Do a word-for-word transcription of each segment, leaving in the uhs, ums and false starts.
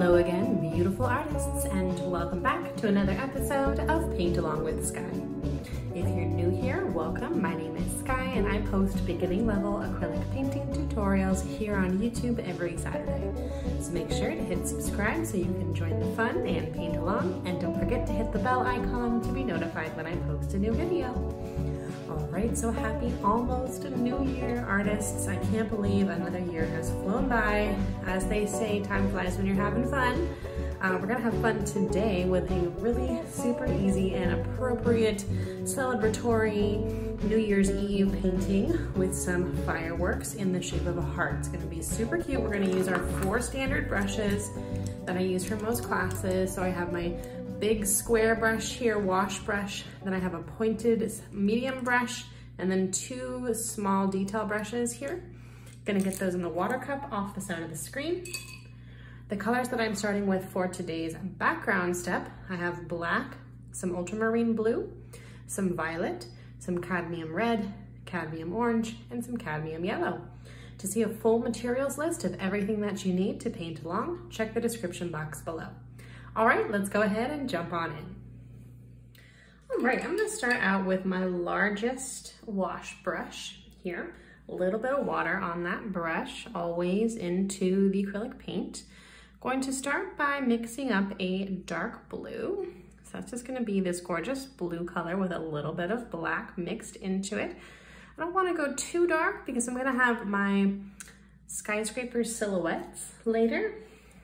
Hello again, beautiful artists, and welcome back to another episode of Paint Along with Skye. If you're new here, welcome. My name is Skye, and I post beginning level acrylic painting tutorials here on YouTube every Saturday. So make sure to hit subscribe so you can join the fun and paint along, and don't forget to hit the bell icon to be notified when I post a new video. Alright, so happy almost New Year, artists. I can't believe another year has flown by. As they say, time flies when you're having fun. Uh, we're gonna have fun today with a really super easy and appropriate celebratory New Year's Eve painting with some fireworks in the shape of a heart. It's gonna be super cute. We're gonna use our four standard brushes that I use for most classes. So I have my big square brush here, wash brush, then I have a pointed medium brush, and then two small detail brushes here. Gonna get those in the water cup off the side of the screen. The colors that I'm starting with for today's background step, I have black, some ultramarine blue, some violet, some cadmium red, cadmium orange, and some cadmium yellow. To see a full materials list of everything that you need to paint along, check the description box below. All right, let's go ahead and jump on in. All right, I'm gonna start out with my largest wash brush here. A little bit of water on that brush, always into the acrylic paint. Going to start by mixing up a dark blue. So that's just gonna be this gorgeous blue color with a little bit of black mixed into it. I don't wanna go too dark because I'm gonna have my skyscraper silhouettes later.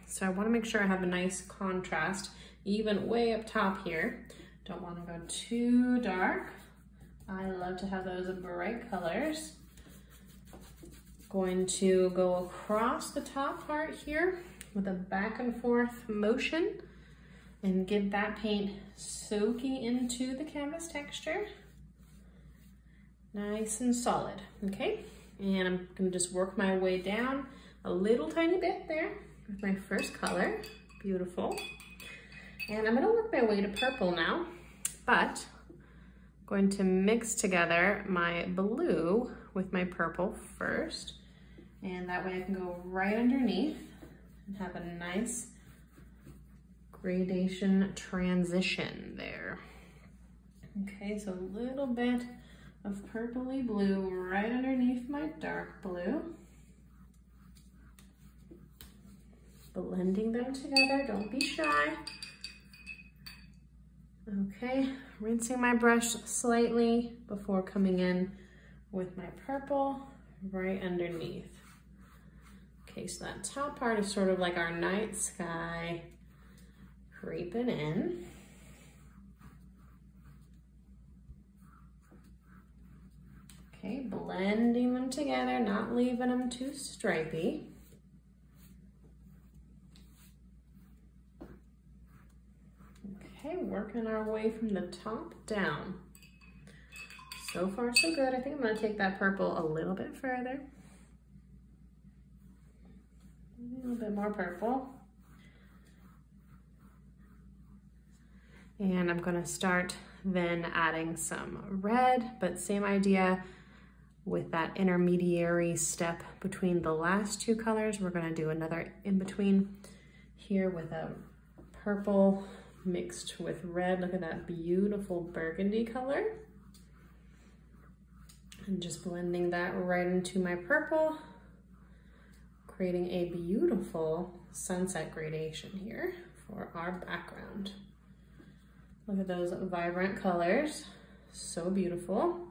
So I want to make sure I have a nice contrast, even way up top here. Don't want to go too dark. I love to have those bright colors. Going to go across the top part here with a back and forth motion and get that paint soaking into the canvas texture. Nice and solid, okay? And I'm going to just work my way down a little tiny bit there with my first color, beautiful. And I'm gonna work my way to purple now, but I'm going to mix together my blue with my purple first. And that way I can go right underneath and have a nice gradation transition there. Okay, so a little bit of purpley blue right underneath my dark blue. Blending them together, don't be shy. Okay, rinsing my brush slightly before coming in with my purple right underneath. Okay, so that top part is sort of like our night sky creeping in. Okay, blending them together, not leaving them too stripey. Okay, working our way from the top down. So far, so good. I think I'm gonna take that purple a little bit further. A little bit more purple. And I'm gonna start then adding some red, but same idea with that intermediary step between the last two colors. We're gonna do another in between here with a purple mixed with red. Look at that beautiful burgundy color. And just blending that right into my purple, creating a beautiful sunset gradation here for our background. Look at those vibrant colors, so beautiful.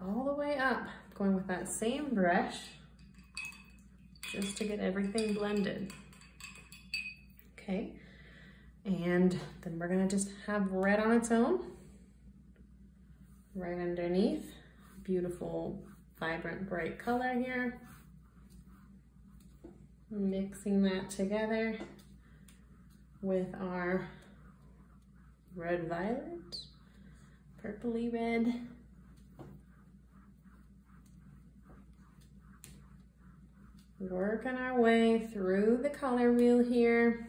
All the way up, going with that same brush, just to get everything blended. Okay, and then we're gonna just have red on its own, right underneath. Beautiful, vibrant, bright color here. Mixing that together with our red violet, purpley red. Working our way through the color wheel here.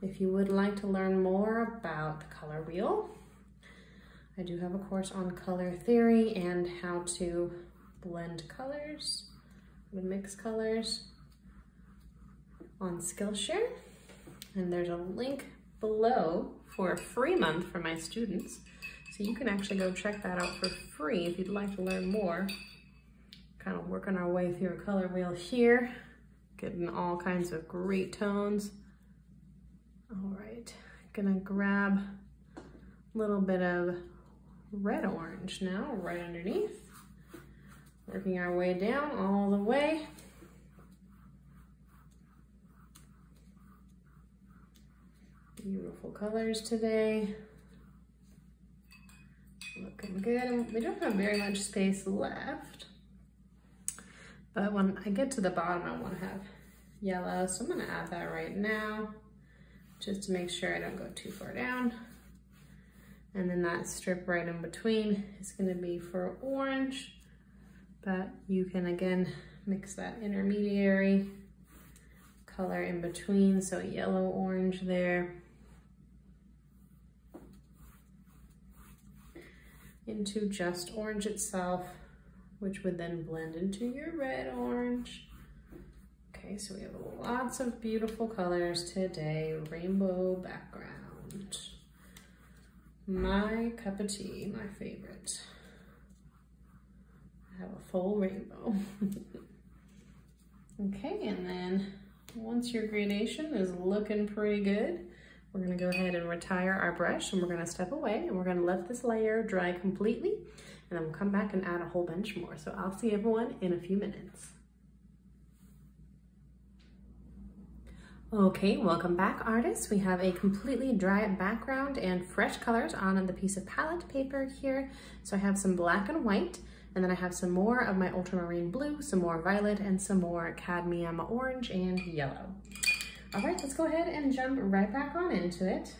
If you would like to learn more about the color wheel, I do have a course on color theory and how to blend colors, I'm gonna mix colors on Skillshare. And there's a link below for a free month for my students. So you can actually go check that out for free if you'd like to learn more. Kind of working our way through a color wheel here, getting all kinds of great tones. All right, gonna grab a little bit of red orange now, right underneath. Working our way down all the way. Beautiful colors today. Looking good. We don't have very much space left, but when I get to the bottom, I want to have yellow, so I'm going to add that right now just to make sure I don't go too far down. And then that strip right in between is going to be for orange, but you can again mix that intermediary color in between, so yellow, orange there, into just orange itself, which would then blend into your red orange. Okay, so we have lots of beautiful colors today, rainbow background. My cup of tea, my favorite. I have a full rainbow. Okay, and then once your gradation is looking pretty good, we're gonna go ahead and retire our brush, and we're gonna step away, and we're gonna let this layer dry completely, and then we'll come back and add a whole bunch more. So I'll see everyone in a few minutes. Okay, welcome back, artists. We have a completely dry background and fresh colors on the piece of palette paper here. So I have some black and white, and then I have some more of my ultramarine blue, some more violet, and some more cadmium orange and yellow. All right, let's go ahead and jump right back on into it.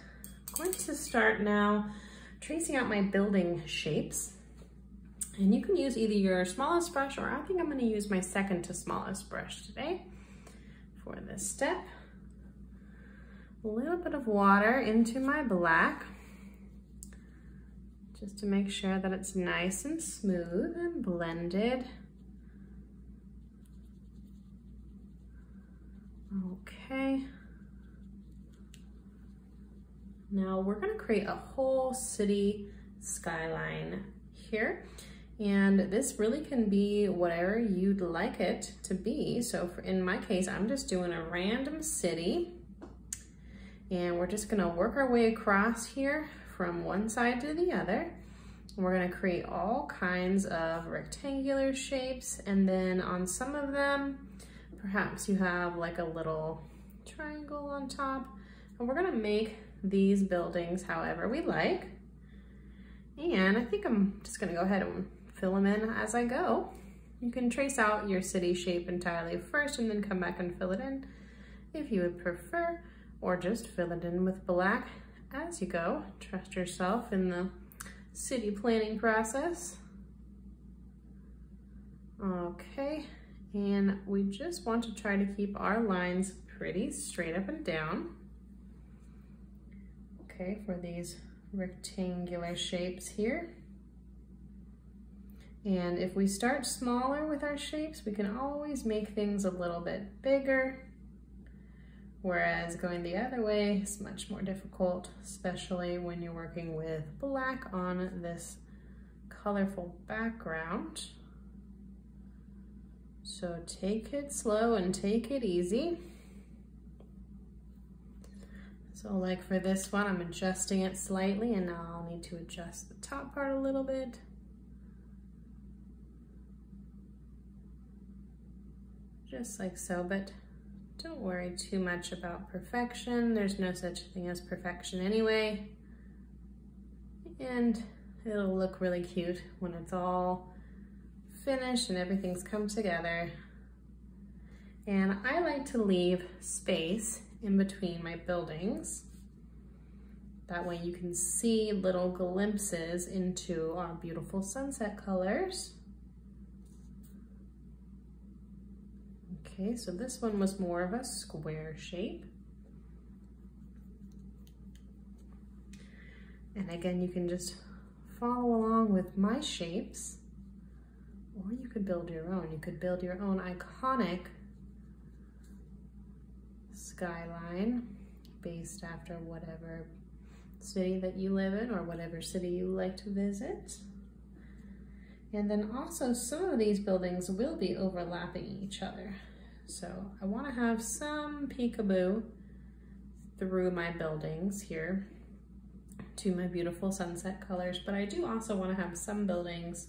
I'm going to start now tracing out my building shapes. And you can use either your smallest brush, or I think I'm gonna use my second to smallest brush today for this step. A little bit of water into my black, just to make sure that it's nice and smooth and blended. Okay. Now we're gonna create a whole city skyline here. And this really can be whatever you'd like it to be. So for, in my case, I'm just doing a random city. And we're just gonna work our way across here from one side to the other. And we're gonna create all kinds of rectangular shapes. And then on some of them, perhaps you have like a little triangle on top, and we're gonna make these buildings however we like. And I think I'm just gonna go ahead and fill them in as I go. You can trace out your city shape entirely first and then come back and fill it in if you would prefer, or just fill it in with black as you go. Trust yourself in the city planning process. Okay. And we just want to try to keep our lines pretty straight up and down. Okay, for these rectangular shapes here. And if we start smaller with our shapes, we can always make things a little bit bigger. Whereas going the other way is much more difficult, especially when you're working with black on this colorful background. So take it slow and take it easy. So like for this one, I'm adjusting it slightly, and now I'll need to adjust the top part a little bit. Just like so, but don't worry too much about perfection. There's no such thing as perfection anyway. And it'll look really cute when it's all finish and everything's come together. And I like to leave space in between my buildings. That way you can see little glimpses into our beautiful sunset colors. Okay, so this one was more of a square shape. And again, you can just follow along with my shapes Or you could build your own. You could build your own iconic skyline based after whatever city that you live in or whatever city you like to visit. And then also some of these buildings will be overlapping each other. So I want to have some peekaboo through my buildings here to my beautiful sunset colors, but I do also want to have some buildings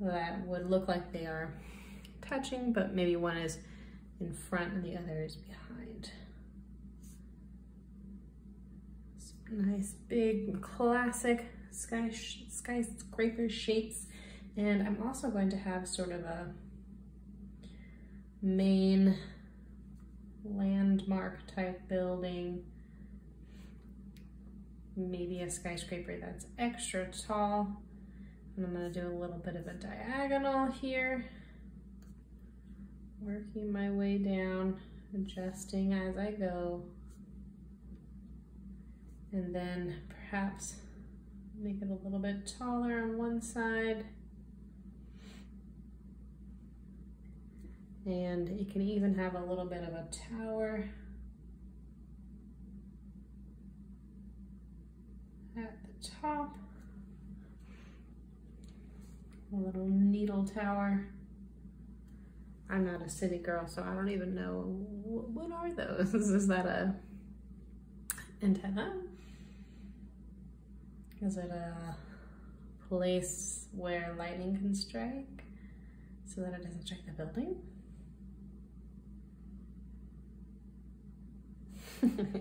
that would look like they are touching, but maybe one is in front and the other is behind. Some nice big classic sky sh skyscraper shapes. And I'm also going to have sort of a main landmark type building, maybe a skyscraper that's extra tall. And I'm going to do a little bit of a diagonal here, working my way down, adjusting as I go, and then perhaps make it a little bit taller on one side. And it can even have a little bit of a tower at the top. A little needle tower. I'm not a city girl, so I don't even know, what are those? Is that a antenna? Is it a place where lightning can strike so that it doesn't strike the building?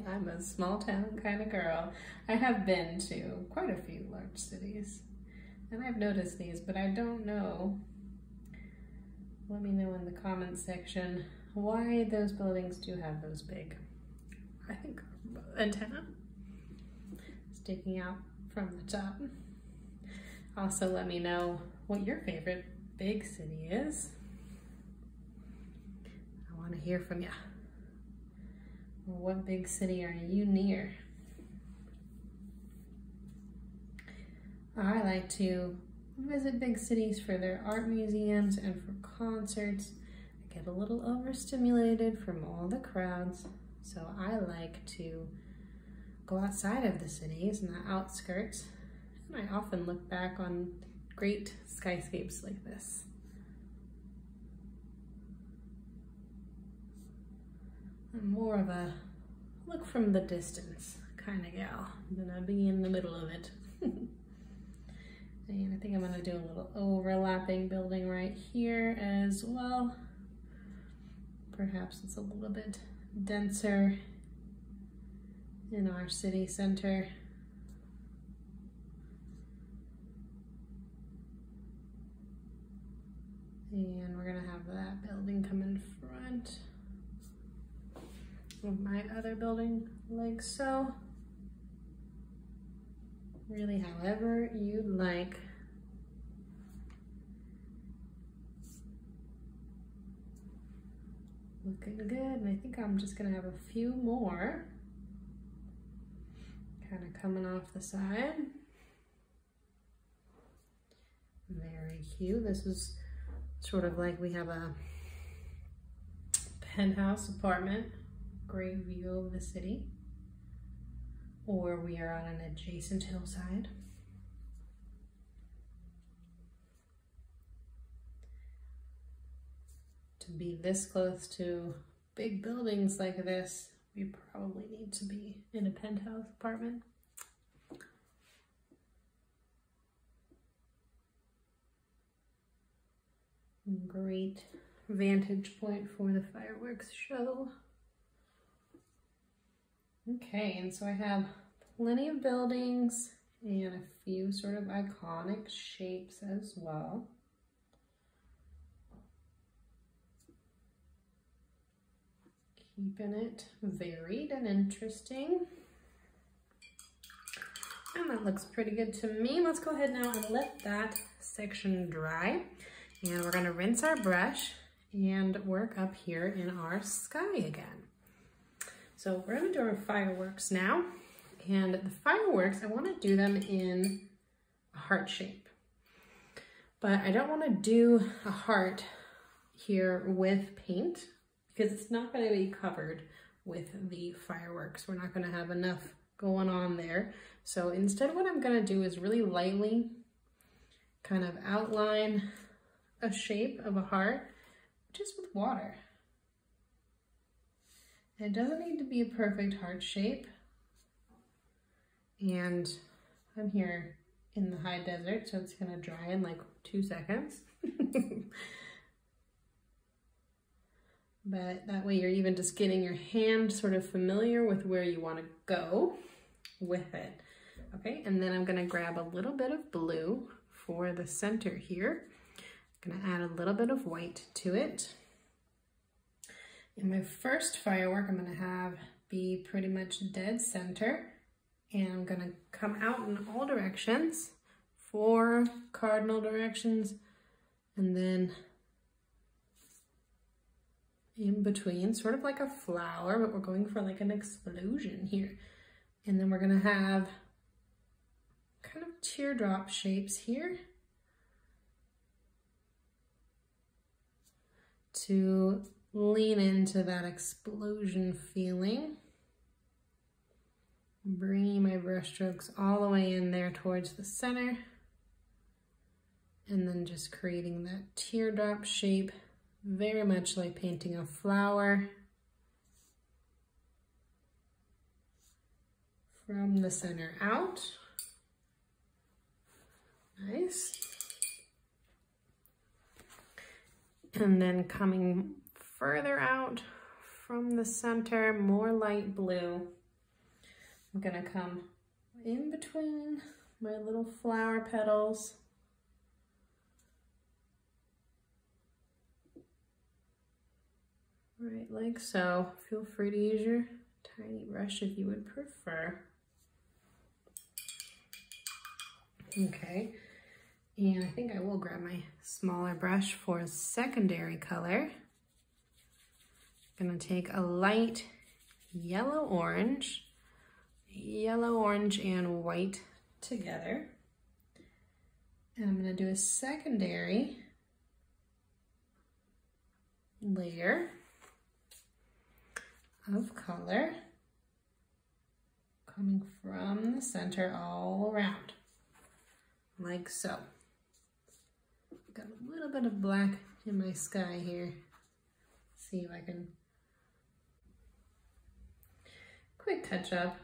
I'm a small town kind of girl. I have been to quite a few large cities. And I've noticed these, but I don't know. Let me know in the comments section why those buildings do have those big, I think, antenna sticking out from the top. Also, let me know what your favorite big city is. I want to hear from you. What big city are you near? I like to visit big cities for their art museums and for concerts. I get a little overstimulated from all the crowds, so I like to go outside of the cities and the outskirts, and I often look back on great skyscapes like this. I'm more of a look from the distance kind of gal than I be in the middle of it. And I think I'm going to do a little overlapping building right here as well. Perhaps it's a little bit denser in our city center. And we're going to have that building come in front of my other building like so. Really, however you like. Looking good, and I think I'm just gonna have a few more kind of coming off the side. Very cute. This is sort of like we have a penthouse apartment, great view of the city. Or we are on an adjacent hillside. To be this close to big buildings like this, we probably need to be in a penthouse apartment. Great vantage point for the fireworks show. Okay, and so I have plenty of buildings and a few sort of iconic shapes as well. Keeping it varied and interesting. And that looks pretty good to me. Let's go ahead now and let that section dry. And we're gonna rinse our brush and work up here in our sky again. So we're gonna do our fireworks now. And the fireworks, I wanna do them in a heart shape. but I don't want to do a heart here with paint because it's not going to be covered with the fireworks. We're not going to have enough going on there. So instead what I'm going to do is really lightly kind of outline a shape of a heart just with water. It doesn't need to be a perfect heart shape. And I'm here in the high desert, so it's going to dry in like two seconds. But that way you're even just getting your hand sort of familiar with where you want to go with it. Okay, and then I'm going to grab a little bit of blue for the center here. I'm going to add a little bit of white to it. In my first firework, I'm going to have be pretty much dead center. And I'm going to come out in all directions, four cardinal directions, and then in between, sort of like a flower, but we're going for like an explosion here. And then we're gonna have kind of teardrop shapes here to lean into that explosion feeling. Bringing my brush strokes all the way in there towards the center, and then just creating that teardrop shape. Very much like painting a flower from the center out. Nice. And then coming further out from the center, more light blue. I'm gonna come in between my little flower petals. Right, like so. Feel free to use your tiny brush if you would prefer. Okay, and I think I will grab my smaller brush for a secondary color. I'm gonna take a light yellow orange, yellow orange and white together. And I'm gonna do a secondary layer of color coming from the center all around, like so. Got a little bit of black in my sky here. See if I can quick touch up.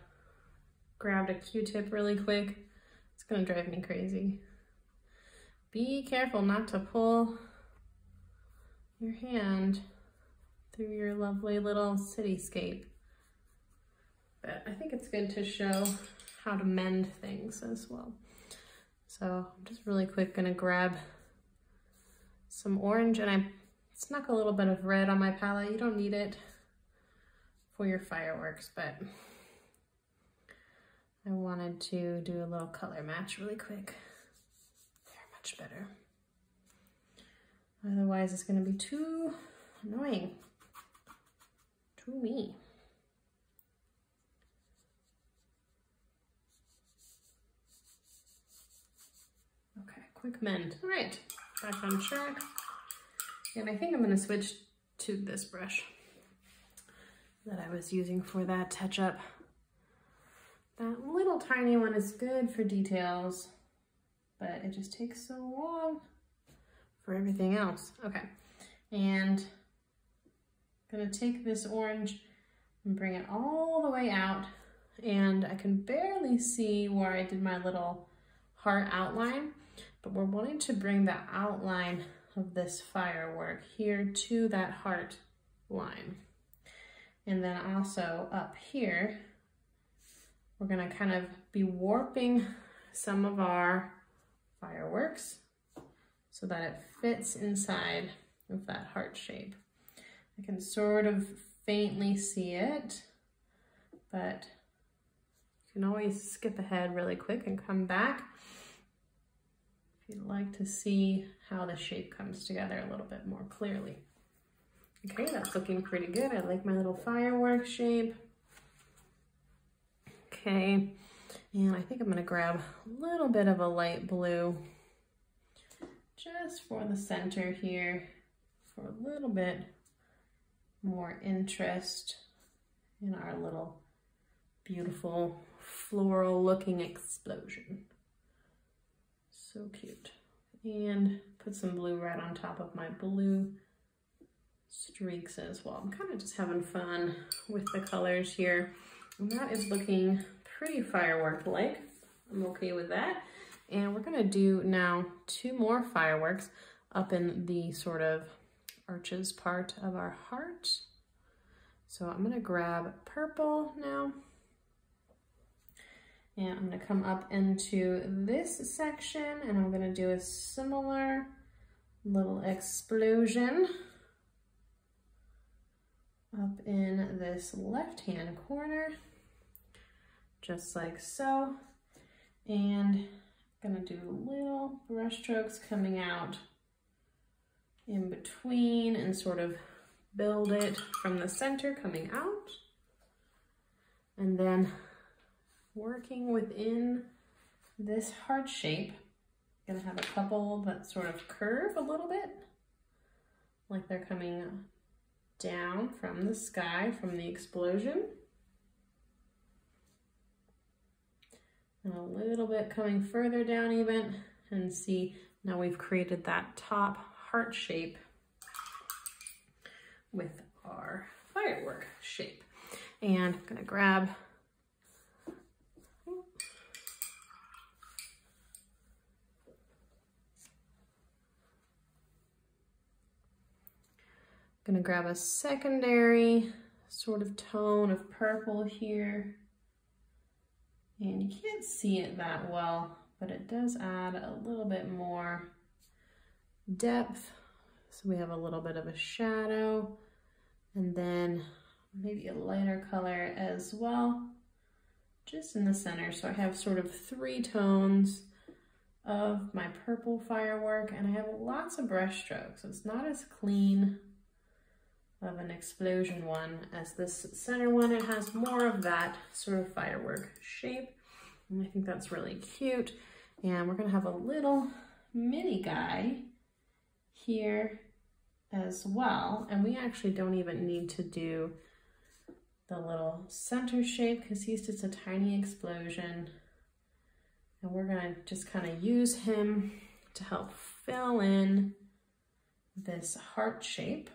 Grabbed a Q-tip really quick. It's gonna drive me crazy. Be careful not to pull your hand through your lovely little cityscape. But I think it's good to show how to mend things as well. So I'm just really quick gonna grab some orange, and I snuck a little bit of red on my palette. You don't need it for your fireworks, but I wanted to do a little color match really quick. They're much better. Otherwise it's gonna be too annoying. To me. Okay, quick mend. All right, back on track. And I think I'm gonna switch to this brush that I was using for that touch-up. That little tiny one is good for details, but it just takes so long for everything else. Okay, and I'm gonna take this orange and bring it all the way out, and I can barely see where I did my little heart outline, but we're wanting to bring the outline of this firework here to that heart line. And then also up here, we're gonna kind of be warping some of our fireworks so that it fits inside of that heart shape. I can sort of faintly see it, but you can always skip ahead really quick and come back if you'd like to see how the shape comes together a little bit more clearly. Okay, that's looking pretty good. I like my little firework shape. Okay, and I think I'm gonna grab a little bit of a light blue just for the center here for a little bit more interest in our little beautiful floral looking explosion. So cute. And put some blue right on top of my blue streaks as well. I'm kind of just having fun with the colors here. And that is looking pretty firework-like. I'm okay with that. And we're gonna do now two more fireworks up in the sort of arches part of our heart. So I'm gonna grab purple now. And I'm gonna come up into this section and I'm gonna do a similar little explosion up in this left-hand corner, just like so. And I'm gonna do little brush strokes coming out in between and sort of build it from the center coming out. And then working within this heart shape, I'm gonna have a couple that sort of curve a little bit, like they're coming down from the sky, from the explosion. And a little bit coming further down even, and see, now we've created that top heart shape with our firework shape. And I'm gonna grab I'm gonna grab a secondary sort of tone of purple here. And you can't see it that well, but it does add a little bit more depth. So we have a little bit of a shadow and then maybe a lighter color as well, just in the center. So I have sort of three tones of my purple firework and I have lots of brush strokes. It's not as clean of an explosion one as this center one. It has more of that sort of firework shape. And I think that's really cute. And we're gonna have a little mini guy here as well. And we actually don't even need to do the little center shape because he's just a tiny explosion. And we're gonna just kind of use him to help fill in this heart shape.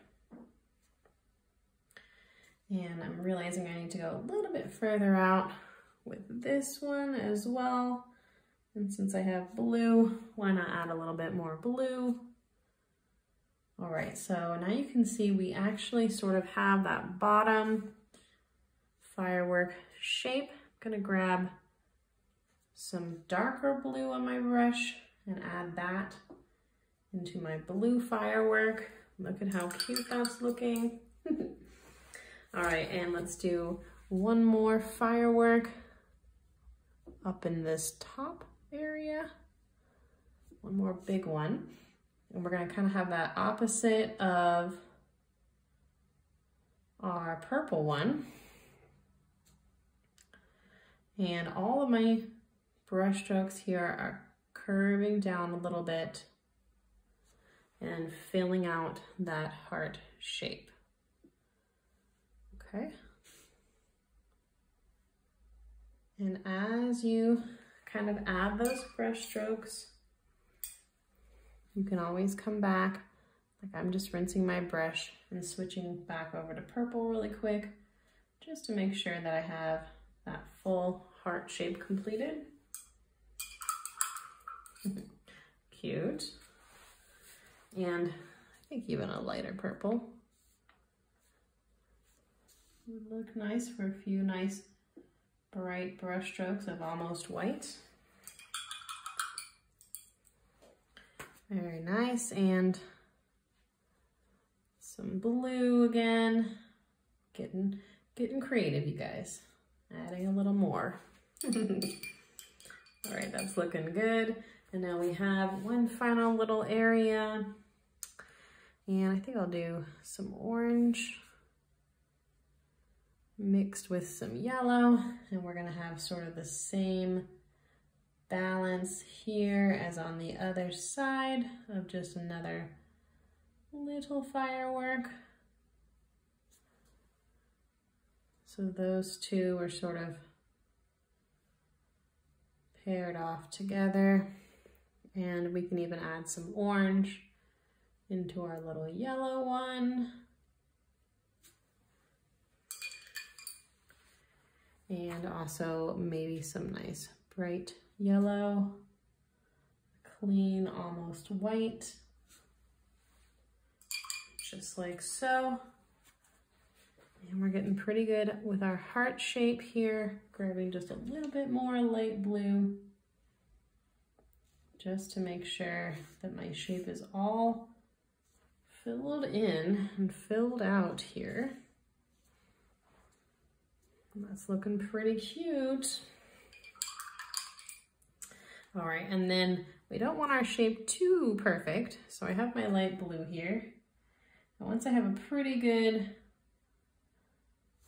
And I'm realizing I need to go a little bit further out with this one as well. And since I have blue, why not add a little bit more blue? All right, so now you can see we actually sort of have that bottom firework shape. I'm gonna grab some darker blue on my brush and add that into my blue firework. Look at how cute that's looking. All right, and let's do one more firework up in this top area. One more big one. And we're gonna kind of have that opposite of our purple one. And all of my brush strokes here are curving down a little bit and filling out that heart shape. Okay. And as you kind of add those brush strokes, you can always come back. Like I'm just rinsing my brush and switching back over to purple really quick, just to make sure that I have that full heart shape completed. Cute. And I think even a lighter purple would look nice for a few nice bright brush strokes of almost white. Very nice, and some blue again. Getting, getting creative, you guys. Adding a little more. All right, that's looking good. And now we have one final little area. And I think I'll do some orange mixed with some yellow, and we're gonna have sort of the same balance here as on the other side of just another little firework. So those two are sort of paired off together, and we can even add some orange into our little yellow one. And also maybe some nice bright yellow, clean, almost white, just like so. And we're getting pretty good with our heart shape here, grabbing just a little bit more light blue, just to make sure that my shape is all filled in and filled out here. And that's looking pretty cute. All right, and then we don't want our shape too perfect, so I have my light blue here. And once I have a pretty good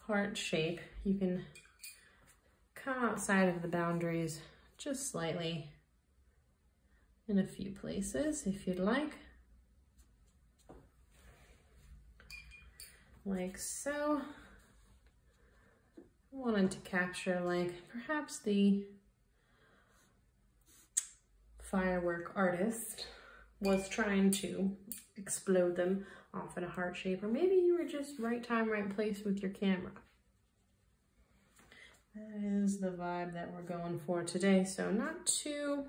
heart shape, you can come outside of the boundaries just slightly in a few places if you'd like. Like so. I wanted to capture like perhaps the firework artist was trying to explode them off in a heart shape, or maybe you were just right time, right place with your camera. That is the vibe that we're going for today. So not too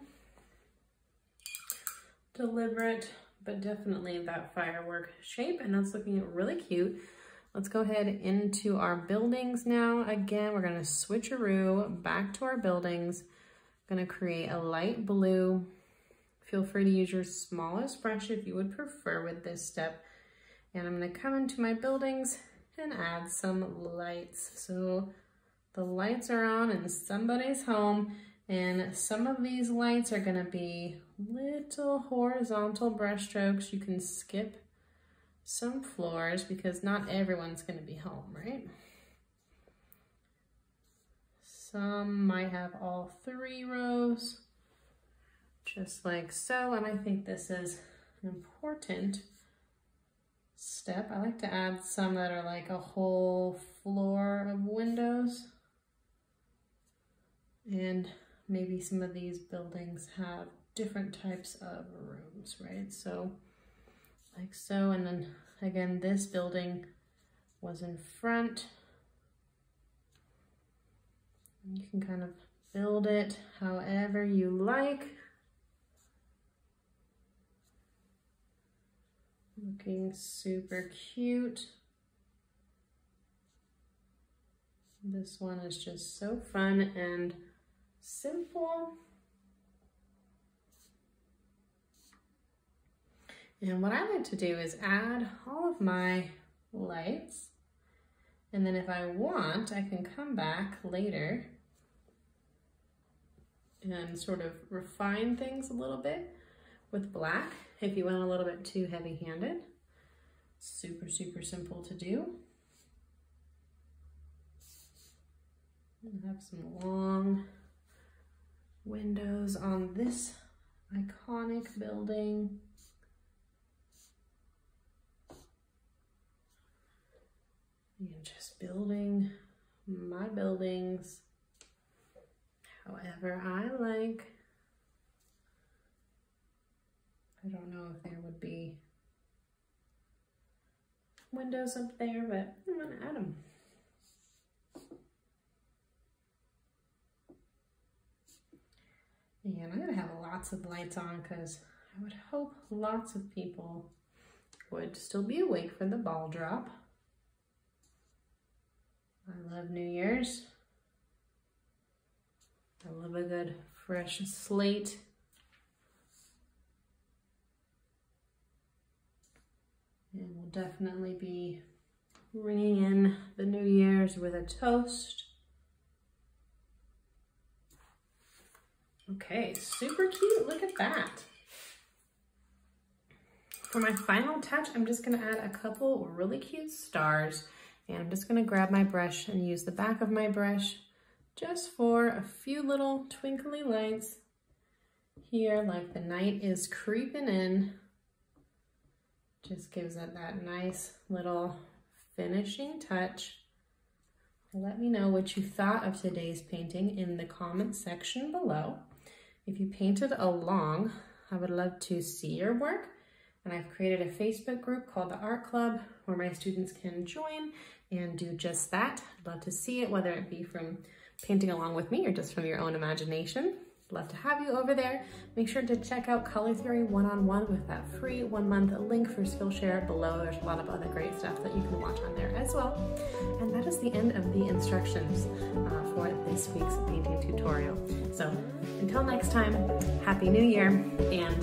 deliberate, but definitely that firework shape, and that's looking really cute. Let's go ahead into our buildings now. Again, we're gonna switcheroo back to our buildings. I'm gonna create a light blue. Feel free to use your smallest brush if you would prefer with this step. And I'm gonna come into my buildings and add some lights. So the lights are on in somebody's home, and some of these lights are gonna be little horizontal brush strokes. You can skip some floors because not everyone's gonna be home, right? Some might have all three rows, just like so. And I think this is an important step. I like to add some that are like a whole floor of windows. And maybe some of these buildings have different types of rooms, right? So like so, and then again, this building was in front. And you can kind of build it however you like. Looking super cute. This one is just so fun and simple. And what I like to do is add all of my lights, and then if I want, I can come back later and sort of refine things a little bit with black if you went a little bit too heavy-handed. Super, super simple to do. And have some long windows on this iconic building. And just building my buildings however I like. I don't know if there would be windows up there, but I'm gonna add them. And I'm gonna have lots of lights on because I would hope lots of people would still be awake for the ball drop. I love New Year's. I love a good fresh slate. And we'll definitely be ringing in the New Year's with a toast. Okay, super cute, look at that. For my final touch, I'm just gonna add a couple really cute stars. And I'm just gonna grab my brush and use the back of my brush just for a few little twinkly lights here like the night is creeping in. Just gives it that nice little finishing touch. Let me know what you thought of today's painting in the comment section below. If you painted along, I would love to see your work. And I've created a Facebook group called the Art Club where my students can join and do just that. I'd love to see it, whether it be from painting along with me or just from your own imagination. I'd love to have you over there. Make sure to check out Color Theory one on one with that free one month link for Skillshare below. There's a lot of other great stuff that you can watch on there as well. And that is the end of the instructions uh, for this week's painting tutorial. So until next time, Happy New Year, and